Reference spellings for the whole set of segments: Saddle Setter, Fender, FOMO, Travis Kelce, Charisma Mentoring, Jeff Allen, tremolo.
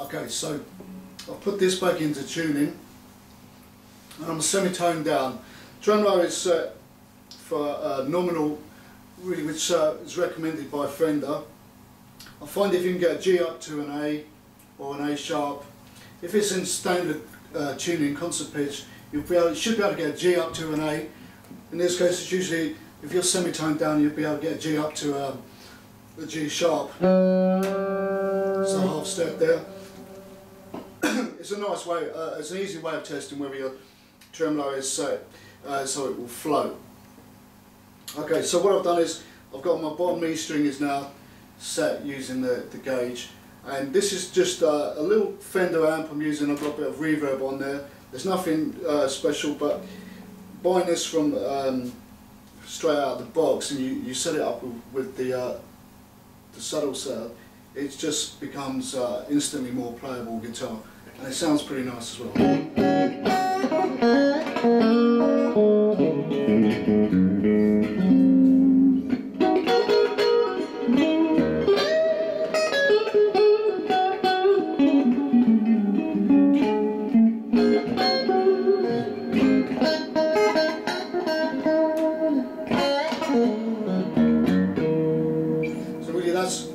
Okay, so I've put this back into tuning and I'm semitone down. Tremolo is set for nominal, really, which is recommended by Fender. I find if you can get a G up to an A or an A sharp, if it's in standard tuning, concert pitch, you should be able to get a G up to an A. In this case, it's usually, if you're semitone down, you'll be able to get a G up to a G sharp. It's a half step there. It's a nice way, it's an easy way of testing whether your tremolo is set, so it will flow. Okay, so what I've done is, I've got my bottom E string is now set using the gauge, and this is just a little Fender amp I'm using. I've got a bit of reverb on there. There's nothing special, but buying this from straight out of the box, and you set it up with the saddle setup, it just becomes instantly more playable guitar, and it sounds pretty nice as well.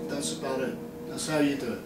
That's about it. That's how you do it.